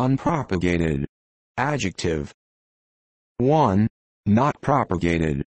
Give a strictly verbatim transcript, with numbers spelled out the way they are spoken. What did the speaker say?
Unpropagated. Adjective. one. Not propagated.